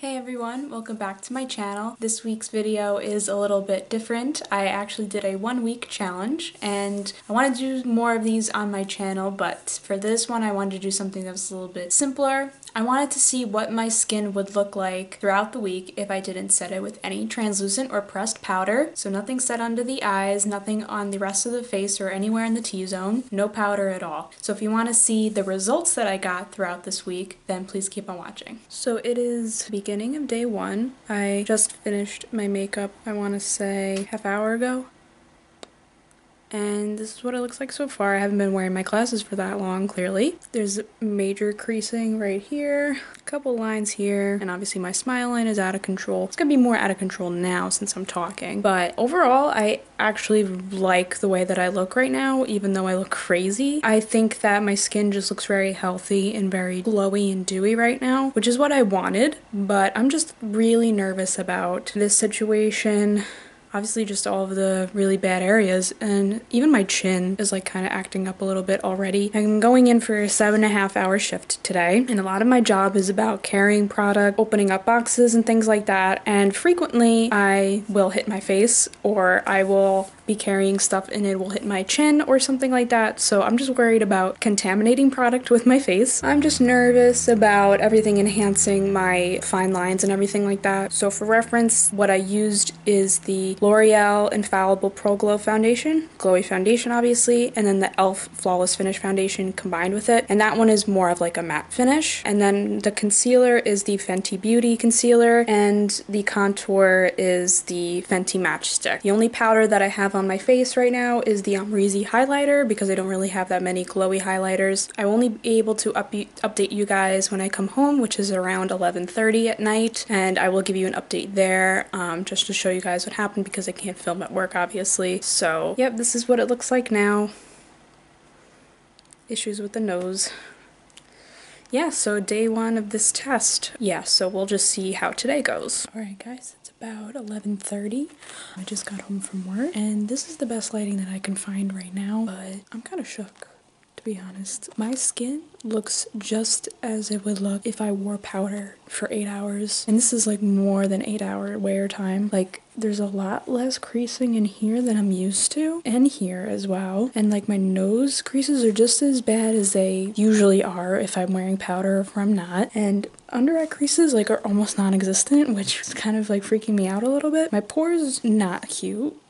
Hey everyone, welcome back to my channel. This week's video is a little bit different. I actually did a 1 week challenge and I want to do more of these on my channel, but for this one I wanted to do something that was a little bit simpler. I wanted to see what my skin would look like throughout the week if I didn't set it with any translucent or pressed powder. So nothing set under the eyes, nothing on the rest of the face or anywhere in the T-zone, no powder at all. So if you want to see the results that I got throughout this week, then please keep on watching. So it is beginning of day one. I just finished my makeup, I want to say half hour ago. And this is what it looks like so far. I haven't been wearing my glasses for that long, clearly. There's major creasing right here, a couple lines here, and obviously my smile line is out of control. It's gonna be more out of control now since I'm talking. But overall, I actually like the way that I look right now, even though I look crazy. I think that my skin just looks very healthy and very glowy and dewy right now, which is what I wanted, but I'm just really nervous about this situation. Obviously just all of the really bad areas, and even my chin is like kind of acting up a little bit already. I'm going in for a 7.5 hour shift today, and a lot of my job is about carrying product, opening up boxes and things like that, and frequently I will hit my face or I will be carrying stuff and it will hit my chin or something like that, so I'm just worried about contaminating product with my face. I'm just nervous about everything enhancing my fine lines and everything like that. So for reference, what I used is the L'Oreal Infallible Pro Glow Foundation, glowy foundation obviously, and then the ELF Flawless Finish Foundation combined with it, and that one is more of like a matte finish. And then the concealer is the Fenty Beauty concealer, and the contour is the Fenty Match Stick. The only powder that I have on my face right now is the Amrezy highlighter, because I don't really have that many glowy highlighters. I will only be able to update you guys when I come home, which is around 11:30 at night, and I will give you an update there just to show you guys what happened, because I can't film at work obviously. So yep, this is what it looks like now. Issues with the nose. Yeah, so day one of this test. Yeah, so we'll just see how today goes. Alright guys, it's about 11:30. I just got home from work, and this is the best lighting that I can find right now, but I'm kind of shook, to be honest. My skin looks just as it would look if I wore powder for 8 hours, and this is like more than 8 hour wear time. Like there's a lot less creasing in here than I'm used to, and here as well, and like my nose creases are just as bad as they usually are if I'm wearing powder or if I'm not, and under eye creases like are almost non-existent, which is kind of like freaking me out a little bit. My pores not cute.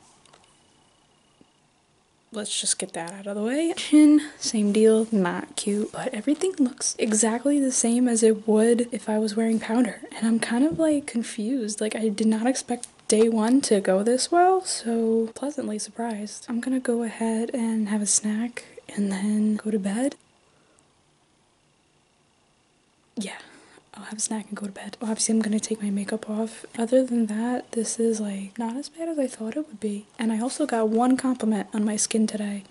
Let's just get that out of the way. Chin, same deal, not cute, but everything looks exactly the same as it would if I was wearing powder, and I'm kind of like confused. Like I did not expect day one to go this well, so pleasantly surprised. I'm gonna go ahead and have a snack and then go to bed. Yeah, I'll have a snack and go to bed. Obviously I'm gonna take my makeup off. Other than that, this is like not as bad as I thought it would be. And I also got one compliment on my skin today,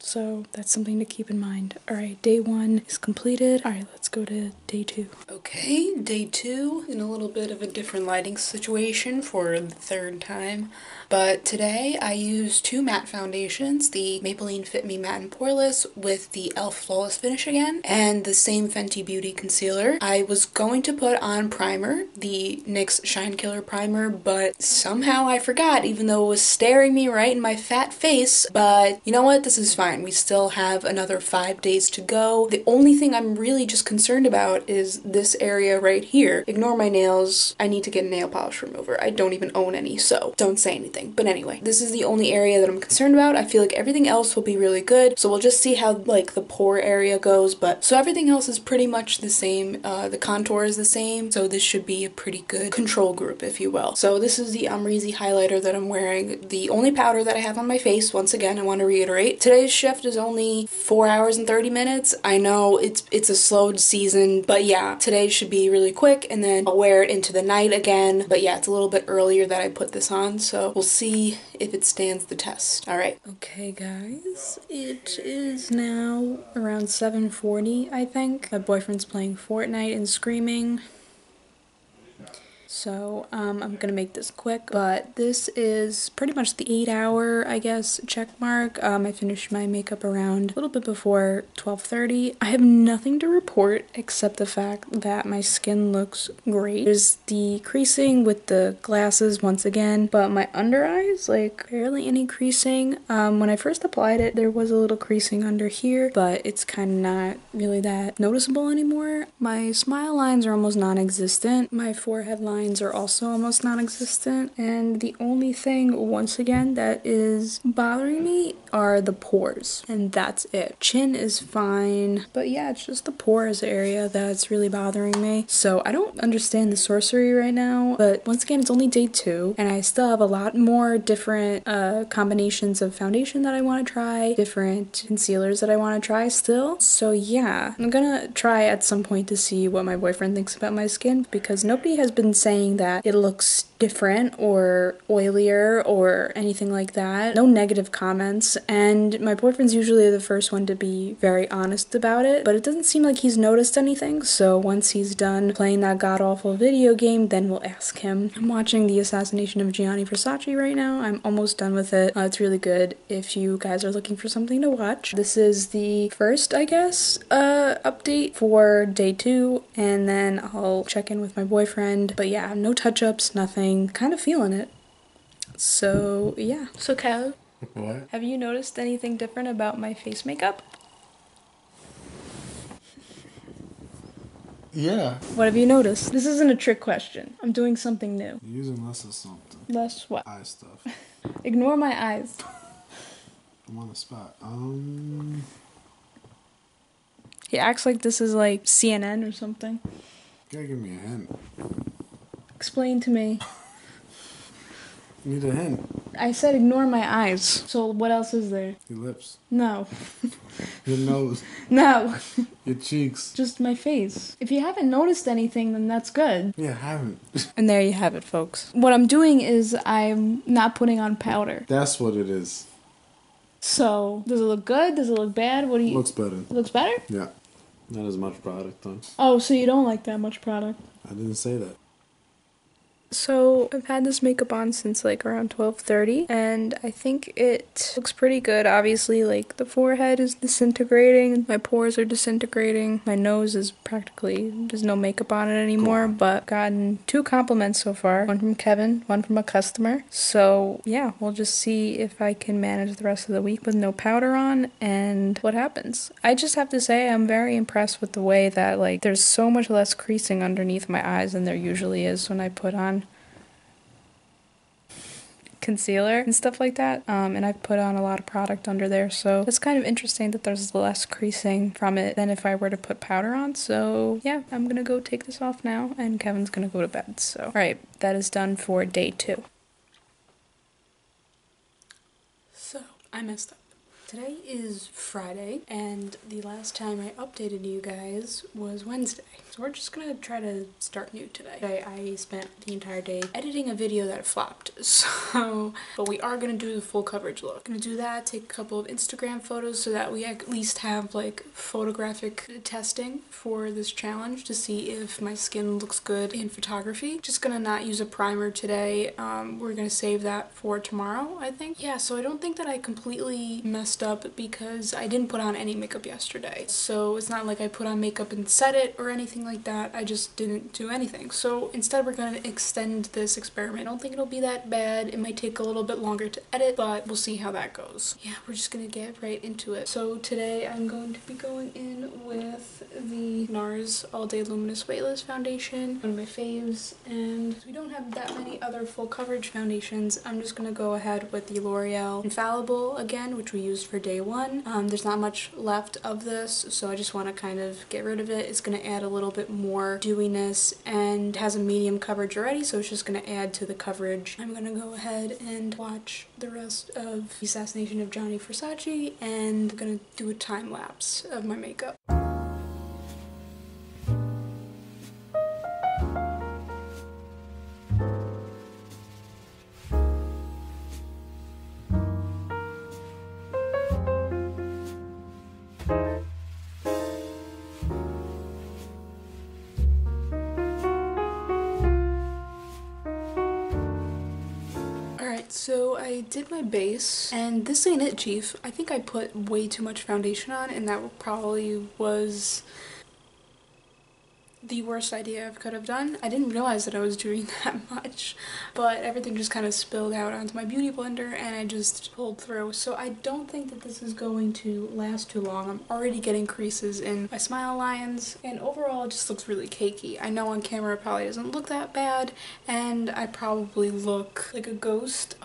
so that's something to keep in mind. Alright, day one is completed. Alright, let's go to day two. Okay, day two, in a little bit of a different lighting situation for the third time. But today I used two matte foundations, the Maybelline Fit Me Matte and Poreless with the ELF Flawless Finish again, and the same Fenty Beauty concealer. I was going to put on primer, the NYX Shine Killer Primer, but somehow I forgot, even though it was staring me right in my fat face. But you know what, this is fine. We still have another 5 days to go. The only thing I'm really just concerned about is this area right here. Ignore my nails. I need to get a nail polish remover. I don't even own any, so don't say anything. But anyway, this is the only area that I'm concerned about. I feel like everything else will be really good, so we'll just see how like the pore area goes. But so everything else is pretty much the same. The contour is the same, so this should be a pretty good control group, if you will. So this is the Amrezy highlighter that I'm wearing. The only powder that I have on my face. Once again, I want to reiterate, today's shift is only 4 hours and 30 minutes. I know it's a slowed season, but yeah, today should be really quick, and then I'll wear it into the night again. But yeah, it's a little bit earlier that I put this on, so we'll see if it stands the test. Alright. Okay guys, it is now around 7:40 I think. My boyfriend's playing Fortnite and screaming. So I'm gonna make this quick, but this is pretty much the 8 hour, I guess, check mark. I finished my makeup around a little bit before 12:30. I have nothing to report except the fact that my skin looks great. There's the creasing with the glasses once again, but my under eyes, like, barely any creasing. When I first applied it, there was a little creasing under here, but it's kind of not really that noticeable anymore. My smile lines are almost non-existent. My forehead lines are also almost non-existent, and the only thing, once again, that is bothering me are the pores, and that's it. Chin is fine, but yeah, it's just the pores area that's really bothering me. So I don't understand the sorcery right now, but once again, it's only day 2, and I still have a lot more different combinations of foundation that I want to try, different concealers that I want to try still. So yeah, I'm gonna try at some point to see what my boyfriend thinks about my skin, because nobody has been saying that it looks different or oilier or anything like that. No negative comments, and my boyfriend's usually the first one to be very honest about it, but it doesn't seem like he's noticed anything. So once he's done playing that god-awful video game, then we'll ask him. I'm watching The Assassination of Gianni Versace right now. I'm almost done with it. It's really good if you guys are looking for something to watch. This is the first, I guess, update for day 2, and then I'll check in with my boyfriend. But yeah, no touch-ups, nothing. Kind of feeling it. So yeah. So Kyle, what? Have you noticed anything different about my face makeup? Yeah. What have you noticed? This isn't a trick question. I'm doing something new. You're using less of something. Less what? Eye stuff. Ignore my eyes. I'm on the spot. He acts like this is like CNN or something. You gotta give me a hint. Explain to me. You need a hint. I said ignore my eyes. So what else is there? Your lips. No. Your nose. No. Your cheeks. Just my face. If you haven't noticed anything, then that's good. Yeah, I haven't. And there you have it, folks. What I'm doing is I'm not putting on powder. That's what it is. So, does it look good? Does it look bad? What do you... Looks better. It looks better? Yeah. Not as much product, though. Oh, so you don't like that much product? I didn't say that. So I've had this makeup on since like around 12:30, and I think it looks pretty good. Obviously, like, the forehead is disintegrating, my pores are disintegrating, my nose is practically, there's no makeup on it anymore, but I've gotten 2 compliments so far, one from Kevin, one from a customer. So yeah, we'll just see if I can manage the rest of the week with no powder on and what happens. I just have to say I'm very impressed with the way that, like, there's so much less creasing underneath my eyes than there usually is when I put on concealer and stuff like that, and I've put on a lot of product under there, so it's kind of interesting that there's less creasing from it than if I were to put powder on. So yeah, I'm gonna go take this off now, and Kevin's gonna go to bed. So all right, that is done for day 2. So I messed up. Today is Friday, and the last time I updated you guys was Wednesday. So we're just gonna try to start new today. I spent the entire day editing a video that flopped, so... But we are gonna do the full coverage look. Gonna do that, take a couple of Instagram photos so that we at least have, like, photographic testing for this challenge to see if my skin looks good in photography. Just gonna not use a primer today. We're gonna save that for tomorrow, I think. Yeah, so I don't think that I completely messed up because I didn't put on any makeup yesterday, so it's not like I put on makeup and set it or anything like that. I just didn't do anything. So instead we're gonna extend this experiment. I don't think it'll be that bad. It might take a little bit longer to edit, but we'll see how that goes. Yeah, we're just gonna get right into it. So today I'm going to be going in with the NARS All Day Luminous Weightless Foundation, one of my faves, and we don't have that many other full coverage foundations. I'm just gonna go ahead with the L'Oreal Infallible again, which we used for day 1. There's not much left of this, so I just want to kind of get rid of it. It's going to add a little bit more dewiness, and has a medium coverage already, so it's just going to add to the coverage. I'm going to go ahead and watch the rest of The Assassination of Johnny Versace, and I'm going to do a time lapse of my makeup. Alright, so I did my base, and this ain't it, chief. I think I put way too much foundation on, and that probably was the worst idea I could have done. I didn't realize that I was doing that much, but everything just kind of spilled out onto my beauty blender, and I just pulled through. So I don't think that this is going to last too long. I'm already getting creases in my smile lines, and overall it just looks really cakey. I know on camera it probably doesn't look that bad, and I probably look like a ghost.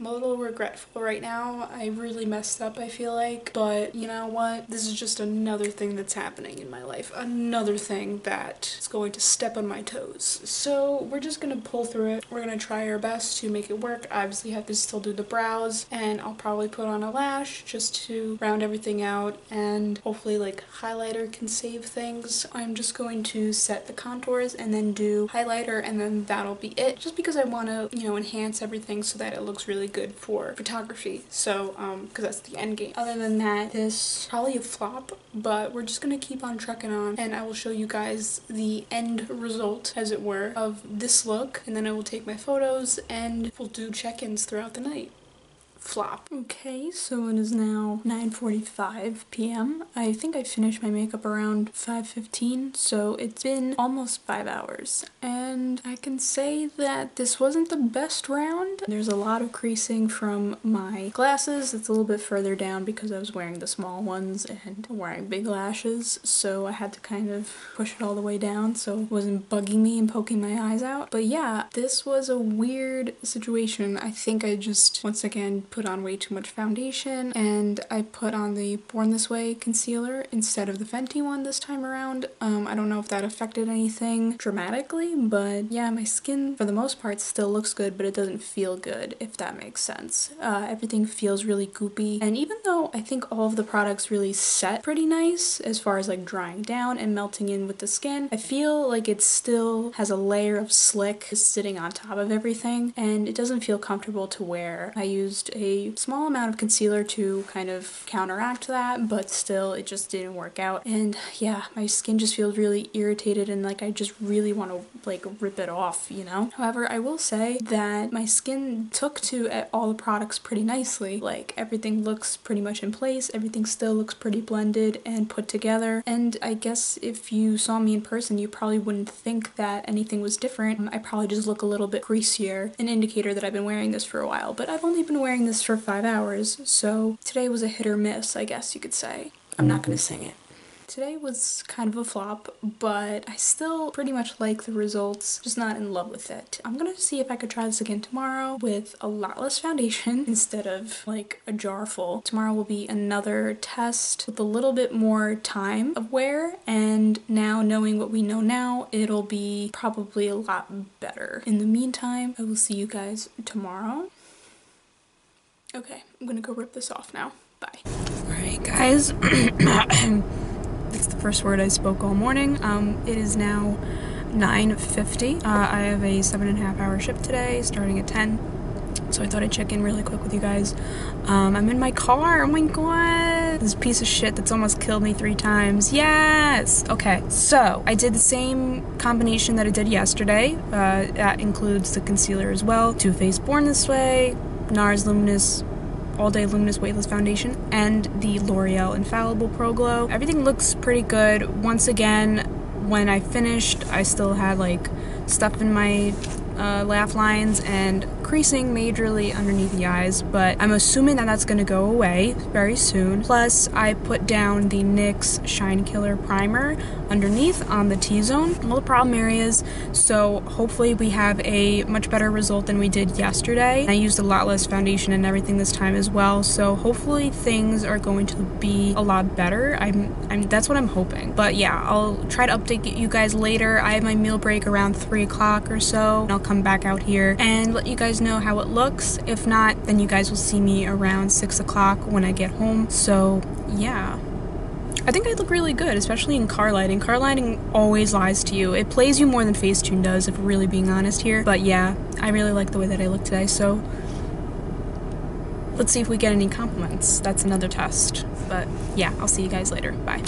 I'm a little regretful right now. I really messed up, I feel like, but you know what? This is just another thing that's happening in my life. Another thing that's going to step on my toes. So we're just gonna pull through it. We're gonna try our best to make it work. I obviously have to still do the brows, and I'll probably put on a lash just to round everything out, and hopefully like highlighter can save things. I'm just going to set the contours and then do highlighter, and then that'll be it. Just because I wanna, you know, enhance everything so that it looks really good for photography, so because that's the end game. Other than that, this probably a flop, but we're just gonna keep on trucking on, and I will show you guys the end result, as it were, of this look, and then I will take my photos and we'll do check-ins throughout the night. Flop. Okay, so it is now 9:45 p.m. I think I finished my makeup around 5:15, so it's been almost 5 hours, and I can say that this wasn't the best round. There's a lot of creasing from my glasses. It's a little bit further down because I was wearing the small ones and wearing big lashes, so I had to kind of push it all the way down so it wasn't bugging me and poking my eyes out. But yeah, this was a weird situation. I think I just, once again, put on way too much foundation, and I put on the Born This Way concealer instead of the Fenty one this time around. I don't know if that affected anything dramatically, but yeah, my skin for the most part still looks good, but it doesn't feel good, if that makes sense. Everything feels really goopy, and even though I think all of the products really set pretty nice as far as like drying down and melting in with the skin, I feel like it still has a layer of slick just sitting on top of everything, and it doesn't feel comfortable to wear. I used a small amount of concealer to kind of counteract that, but still it just didn't work out, and yeah, my skin just feels really irritated, and like I just really want to like rip it off, you know. However, I will say that my skin took to all the products pretty nicely. Like everything looks pretty much in place, everything still looks pretty blended and put together, and I guess if you saw me in person you probably wouldn't think that anything was different. I probably just look a little bit greasier, an indicator that I've been wearing this for a while, but I've only been wearing this for 5 hours, so today was a hit or miss, I guess you could say. I'm not gonna sing it. Today was kind of a flop, but I still pretty much like the results, just not in love with it. I'm gonna see if I could try this again tomorrow with a lot less foundation instead of like a jar full. Tomorrow will be another test with a little bit more time of wear, and now knowing what we know now, it'll be probably a lot better. In the meantime, I will see you guys tomorrow. Okay, I'm gonna go rip this off now. Bye. Alright guys, that's the first word I spoke all morning. It is now 9:50. I have a 7.5 hour shift today, starting at 10. So I thought I'd check in really quick with you guys. I'm in my car, oh my god! This piece of shit that's almost killed me 3 times. Yes! Okay, so I did the same combination that I did yesterday. That includes the concealer as well. Too Faced Born This Way, NARS All Day Luminous Weightless Foundation, and the L'Oreal Infallible Pro Glow. Everything looks pretty good. Once again, when I finished, I still had like stuff in my laugh lines and creasing majorly underneath the eyes, but I'm assuming that that's gonna go away very soon. Plus, I put down the NYX Shine Killer Primer underneath on the T-zone, all the problem areas, so hopefully we have a much better result than we did yesterday. I used a lot less foundation and everything this time as well, so hopefully things are going to be a lot better. That's what I'm hoping. But yeah, I'll try to update you guys later. I have my meal break around 3 o'clock or so, and I'll come back out here and let you guys know how it looks. If not, then you guys will see me around 6 o'clock when I get home. So yeah, I think I look really good, especially in car lighting. Car lighting always lies to you. It plays you more than Facetune does, if we're really being honest here. But yeah, I really like the way that I look today, so let's see if we get any compliments. That's another test. But yeah, I'll see you guys later. Bye.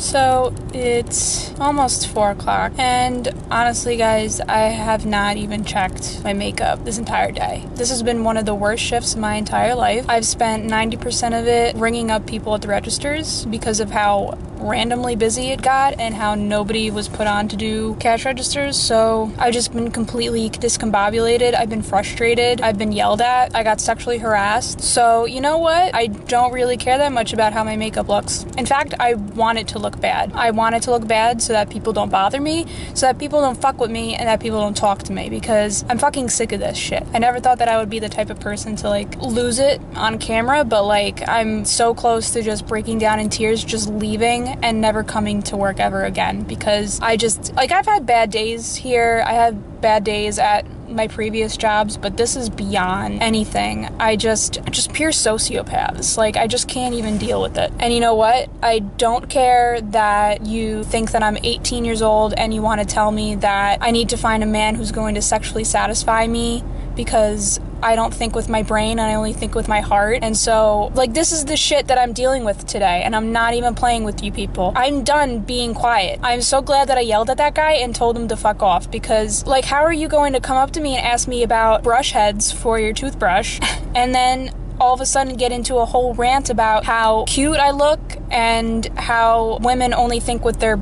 So it's almost 4 o'clock, and honestly guys, I have not even checked my makeup this entire day. This has been one of the worst shifts in my entire life. I've spent 90% of it ringing up people at the registers because of how randomly busy it got and how nobody was put on to do cash registers. So I've just been completely discombobulated. I've been frustrated. I've been yelled at. I got sexually harassed. So you know what? I don't really care that much about how my makeup looks. In fact, I want it to look bad. I want it to look bad so that people don't bother me, so that people don't fuck with me, and that people don't talk to me, because I'm fucking sick of this shit. I never thought that I would be the type of person to like lose it on camera, but like I'm so close to just breaking down in tears, just leaving and never coming to work ever again, because I just, like, I've had bad days here. I had bad days at my previous jobs, but this is beyond anything. I just pure sociopaths. Like, I just can't even deal with it. And you know what? I don't care that you think that I'm 18 years old and you want to tell me that I need to find a man who's going to sexually satisfy me, because I don't think with my brain, and I only think with my heart. And so, like, this is the shit that I'm dealing with today, and I'm not even playing with you people. I'm done being quiet. I'm so glad that I yelled at that guy and told him to fuck off, because, like, how are you going to come up to me and ask me about brush heads for your toothbrush and then all of a sudden get into a whole rant about how cute I look and how women only think with their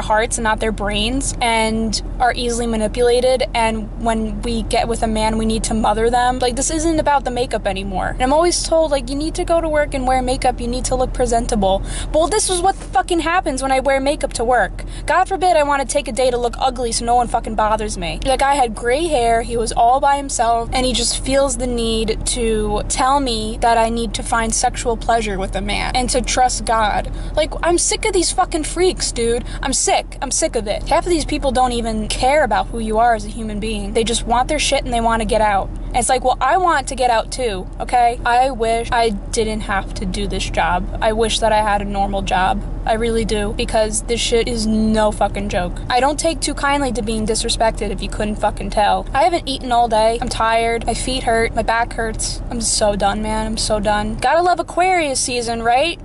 hearts and not their brains, and are easily manipulated, and when we get with a man we need to mother them. Like, this isn't about the makeup anymore. And I'm always told, like, you need to go to work and wear makeup, you need to look presentable. Well, this is what fucking happens when I wear makeup to work. God forbid I want to take a day to look ugly so no one fucking bothers me. That guy had gray hair, he was all by himself, and he just feels the need to tell me that I need to find sexual pleasure with a man and to trust God. Like, I'm sick of these fucking freaks, dude. I'm sick. I'm sick of it. Half of these people don't even care about who you are as a human being. They just want their shit and they want to get out. And it's like, well, I want to get out too, okay? I wish I didn't have to do this job. I wish that I had a normal job. I really do, because this shit is no fucking joke. I don't take too kindly to being disrespected, if you couldn't fucking tell. I haven't eaten all day. I'm tired. My feet hurt. My back hurts. I'm so done, man. I'm so done. Gotta love Aquarius season, right?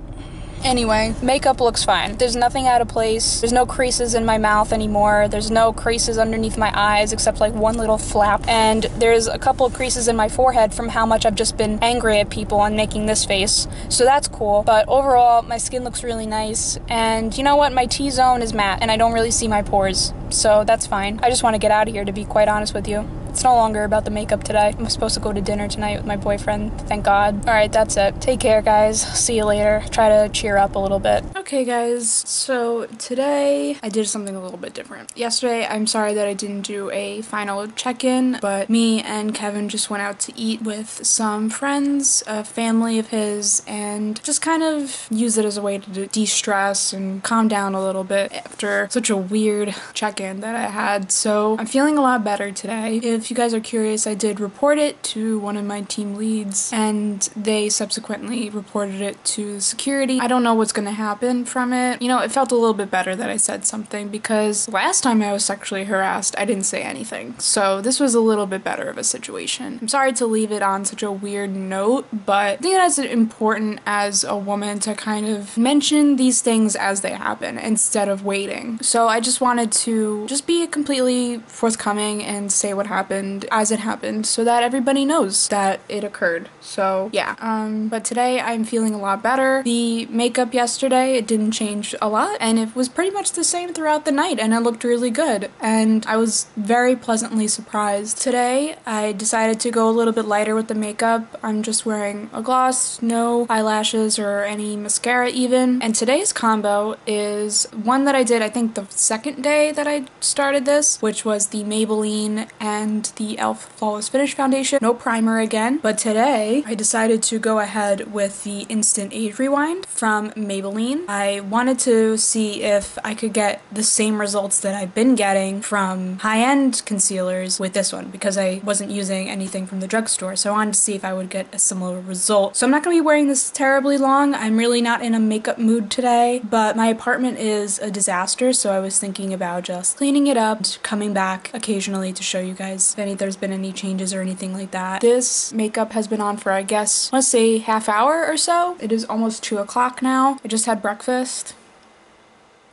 Anyway, makeup looks fine. There's nothing out of place. There's no creases in my mouth anymore. There's no creases underneath my eyes except like one little flap. And there's a couple of creases in my forehead from how much I've just been angry at people on making this face. So that's cool. But overall, my skin looks really nice. And you know what? My T-zone is matte and I don't really see my pores. So that's fine. I just want to get out of here, to be quite honest with you. It's no longer about the makeup today. I'm supposed to go to dinner tonight with my boyfriend, thank God. All right, that's it. Take care, guys. See you later. Try to cheer up a little bit. Okay, guys, so today I did something a little bit different. Yesterday, I'm sorry that I didn't do a final check-in, but me and Kevin just went out to eat with some friends, a family of his, and just kind of used it as a way to de-stress and calm down a little bit after such a weird check-in that I had. So I'm feeling a lot better today. If you guys are curious, I did report it to one of my team leads, and they subsequently reported it to security. I don't know what's gonna happen from it. You know, it felt a little bit better that I said something, because last time I was sexually harassed, I didn't say anything. So this was a little bit better of a situation. I'm sorry to leave it on such a weird note, but I think it's important as a woman to kind of mention these things as they happen instead of waiting. So I just wanted to just be completely forthcoming and say what happened as it happened, so that everybody knows that it occurred. So yeah, but today I'm feeling a lot better. The makeup yesterday, it didn't change a lot, and it was pretty much the same throughout the night, and it looked really good, and I was very pleasantly surprised. Today I decided to go a little bit lighter with the makeup. I'm just wearing a gloss, no eyelashes or any mascara even, and today's combo is one that I did, I think, the second day that I started this, which was the Maybelline and the ELF Flawless Finish Foundation. No primer again, but today I decided to go ahead with the Instant Age Rewind from Maybelline. I wanted to see if I could get the same results that I've been getting from high-end concealers with this one, because I wasn't using anything from the drugstore, so I wanted to see if I would get a similar result. So I'm not going to be wearing this terribly long. I'm really not in a makeup mood today, but my apartment is a disaster, so I was thinking about just cleaning it up and coming back occasionally to show you guys if there's been any changes or anything like that. This makeup has been on for, I guess, let's say half hour or so. It is almost 2 o'clock now. I just had breakfast.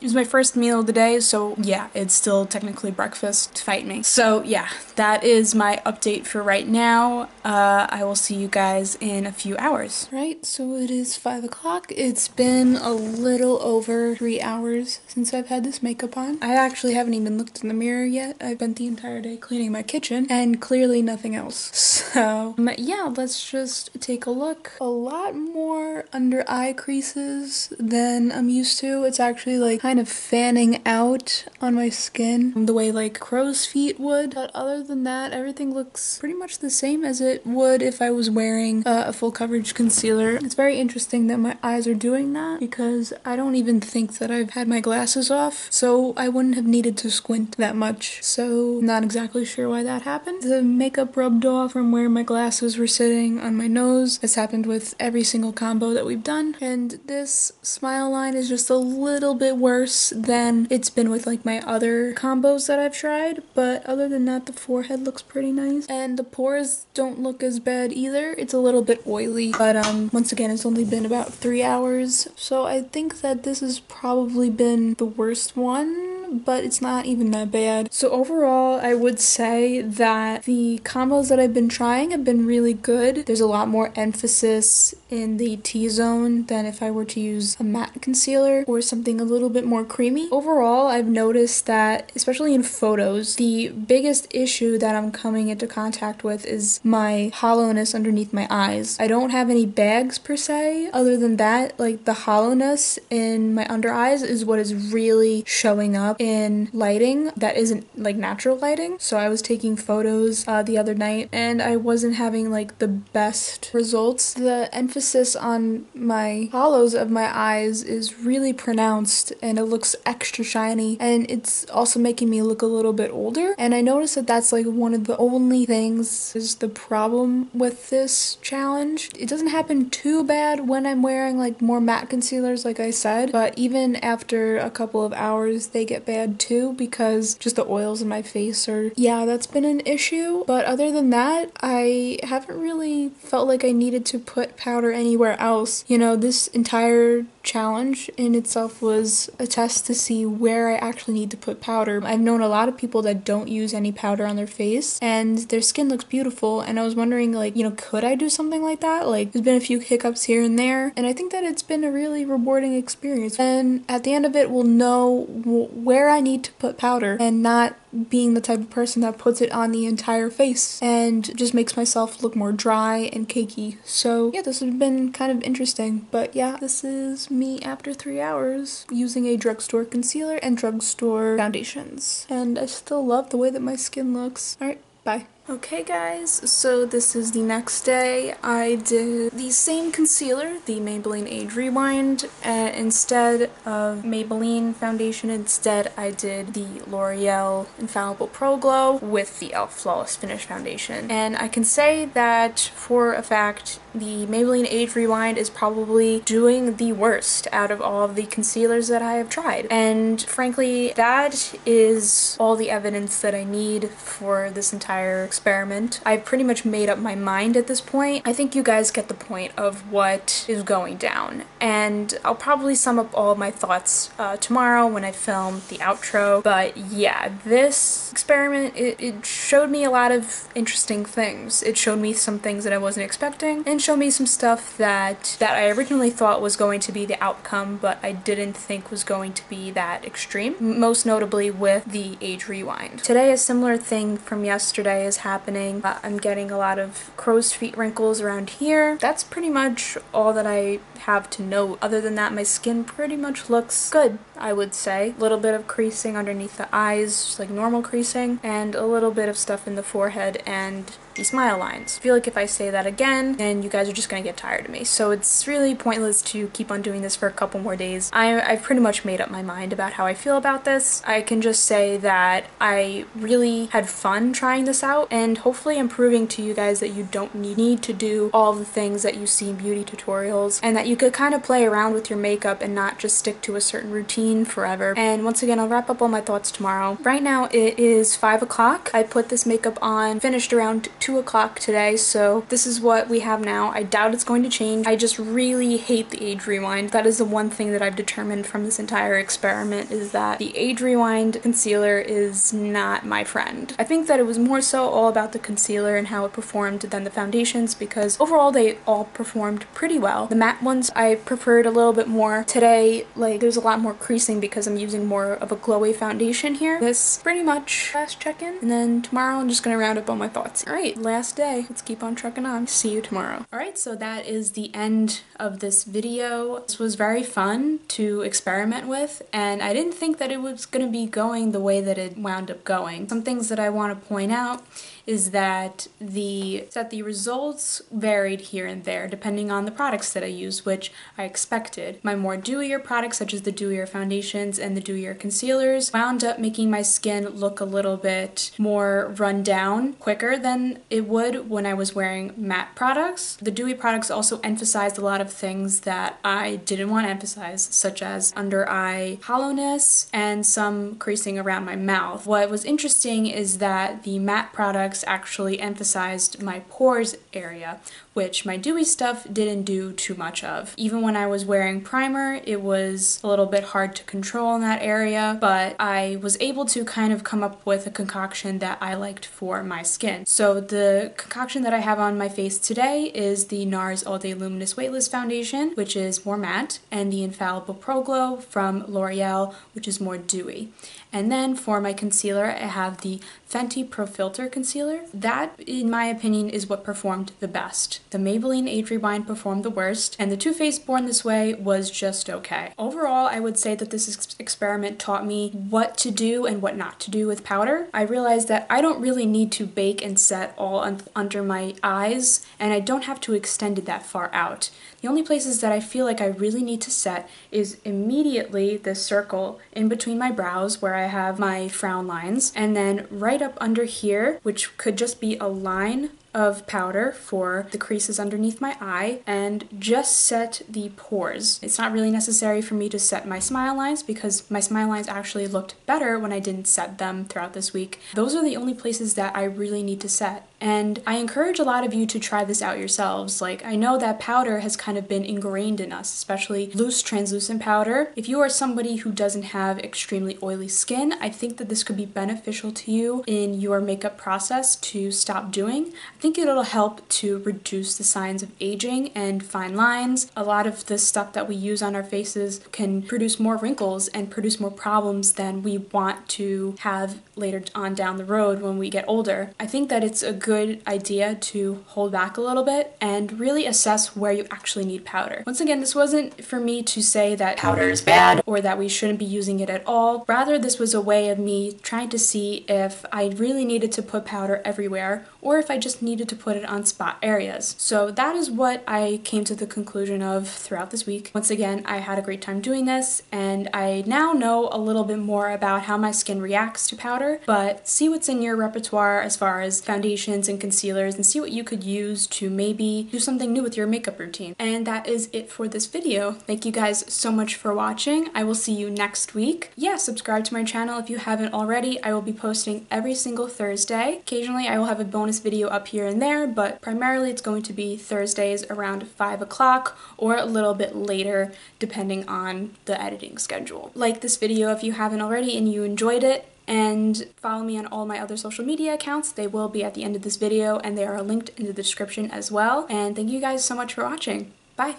It was my first meal of the day, so yeah, it's still technically breakfast. Fight me. So yeah, that is my update for right now. I will see you guys in a few hours. Right, so it is 5 o'clock. It's been a little over 3 hours since I've had this makeup on. I actually haven't even looked in the mirror yet. I've spent the entire day cleaning my kitchen and clearly nothing else. So yeah, let's just take a look. A lot more under eye creases than I'm used to. It's actually like kind of fanning out on my skin the way like crow's feet would. But other than that, everything looks pretty much the same as it would if I was wearing a full coverage concealer. It's very interesting that my eyes are doing that because I don't even think that I've had my glasses off, so I wouldn't have needed to squint that much. So not exactly sure why that happened. The makeup rubbed off from where my glasses were sitting on my nose. It's happened with every single combo that we've done. And this smile line is just a little bit worse than it's been with like my other combos that I've tried, but other than that, the forehead looks pretty nice. And the pores don't look as bad either. It's a little bit oily, but once again, it's only been about 3 hours, so I think that this has probably been the worst one, but it's not even that bad. So overall, I would say that the combos that I've been trying have been really good. There's a lot more emphasis in the T-zone than if I were to use a matte concealer or something a little bit more creamy. Overall, I've noticed that, especially in photos, the biggest issue that I'm coming into contact with is my hollowness underneath my eyes. I don't have any bags per se. Other than that, like the hollowness in my under eyes is what is really showing up in lighting that isn't like natural lighting. So I was taking photos the other night and I wasn't having like the best results. The emphasis on my hollows of my eyes is really pronounced and it looks extra shiny, and it's also making me look a little bit older. And I noticed that that's like one of the only things is the problem with this challenge. It doesn't happen too bad when I'm wearing like more matte concealers like I said, but even after a couple of hours they get bad too because just the oils in my face are, yeah, that's been an issue. But other than that, I haven't really felt like I needed to put powder anywhere else. You know, this entire challenge in itself was a test to see where I actually need to put powder. I've known a lot of people that don't use any powder on their face and their skin looks beautiful, and I was wondering, like, you know, could I do something like that? Like, there's been a few hiccups here and there, and I think that it's been a really rewarding experience. And at the end of it, we'll know where I need to put powder and not being the type of person that puts it on the entire face and just makes myself look more dry and cakey. So yeah, this has been kind of interesting. But yeah, this is me after 3 hours using a drugstore concealer and drugstore foundations, and I still love the way that my skin looks. All right, bye. Okay guys, so this is the next day. I did the same concealer, the Maybelline Age Rewind, instead of Maybelline foundation. Instead, I did the L'Oreal Infallible Pro Glow with the ELF Flawless Finish Foundation. And I can say that for a fact, the Maybelline Age Rewind is probably doing the worst out of all of the concealers that I have tried. And frankly, that is all the evidence that I need for this entire experiment. I've pretty much made up my mind at this point. I think you guys get the point of what is going down, and I'll probably sum up all of my thoughts tomorrow when I film the outro. But yeah, this experiment, it showed me a lot of interesting things. It showed me some things that I wasn't expecting, and showed me some stuff that I originally thought was going to be the outcome, but I didn't think was going to be that extreme, most notably with the Age Rewind. Today, a similar thing from yesterday is happening. I'm getting a lot of crow's feet wrinkles around here. That's pretty much all that I have to note. Other than that, my skin pretty much looks good, I would say. A little bit of creasing underneath the eyes, just like normal creasing, and a little bit of stuff in the forehead and the smile lines. I feel like if I say that again, then you guys are just gonna get tired of me. So it's really pointless to keep on doing this for a couple more days. I've pretty much made up my mind about how I feel about this. I can just say that I really had fun trying this out, and hopefully I'm proving to you guys that you don't need to do all the things that you see in beauty tutorials, and that you could kind of play around with your makeup and not just stick to a certain routine forever. And once again, I'll wrap up all my thoughts tomorrow. Right now it is 5 o'clock. I put this makeup on, finished around 2 2 o'clock today, so this is what we have now. I doubt it's going to change. I just really hate the age rewind. That is the one thing that I've determined from this entire experiment, is that the age rewind concealer is not my friend. I think that it was more so all about the concealer and how it performed than the foundations, because overall they all performed pretty well. The matte ones I preferred a little bit more. Today, like, there's a lot more creasing because I'm using more of a glowy foundation here. This pretty much last check-in, and then tomorrow I'm just gonna round up all my thoughts. Alright, last day. Let's keep on trucking on. See you tomorrow. Alright, so that is the end of this video. This was very fun to experiment with, and I didn't think that it was gonna be going the way that it wound up going. Some things that I want to point out is that the results varied here and there depending on the products that I used, which I expected. My more dewier products, such as the dewier foundations and the dewier concealers, wound up making my skin look a little bit more run down quicker than it would when I was wearing matte products. The dewy products also emphasized a lot of things that I didn't want to emphasize, such as under eye hollowness and some creasing around my mouth. What was interesting is that the matte products actually emphasized my pores area, which my dewy stuff didn't do too much of. Even when I was wearing primer, it was a little bit hard to control in that area, but I was able to kind of come up with a concoction that I liked for my skin. So the concoction that I have on my face today is the NARS All Day Luminous Weightless Foundation, which is more matte, and the Infallible Pro Glow from L'Oreal, which is more dewy. And then for my concealer, I have the Fenty Pro Filt'r Concealer. That, in my opinion, is what performed the best. The Maybelline Age Rewind performed the worst, and the Too Faced Born This Way was just okay. Overall, I would say that this experiment taught me what to do and what not to do with powder. I realized that I don't really need to bake and set all under my eyes, and I don't have to extend it that far out. The only places that I feel like I really need to set is immediately this circle in between my brows where I have my frown lines, and then right up under here, which could just be a line of powder for the creases underneath my eye, and just set the pores. It's not really necessary for me to set my smile lines because my smile lines actually looked better when I didn't set them throughout this week. Those are the only places that I really need to set. And I encourage a lot of you to try this out yourselves. Like, I know that powder has kind of been ingrained in us, especially loose translucent powder. If you are somebody who doesn't have extremely oily skin, I think that this could be beneficial to you in your makeup process to stop doing. I think it'll help to reduce the signs of aging and fine lines. A lot of the stuff that we use on our faces can produce more wrinkles and produce more problems than we want to have later on down the road when we get older. I think that it's a good idea to hold back a little bit and really assess where you actually need powder. Once again, this wasn't for me to say that powder is bad or that we shouldn't be using it at all. Rather, this was a way of me trying to see if I really needed to put powder everywhere or if I just needed to put it on spot areas. So that is what I came to the conclusion of throughout this week. Once again, I had a great time doing this, and I now know a little bit more about how my skin reacts to powder, but see what's in your repertoire as far as foundation and concealers, and see what you could use to maybe do something new with your makeup routine. And that is it for this video. Thank you guys so much for watching. I will see you next week. Yeah, subscribe to my channel if you haven't already. I will be posting every single Thursday. Occasionally I will have a bonus video up here and there, but primarily it's going to be Thursdays around 5 o'clock or a little bit later depending on the editing schedule. Like this video if you haven't already and you enjoyed it, and follow me on all my other social media accounts. They will be at the end of this video, and they are linked in the description as well. And thank you guys so much for watching. Bye!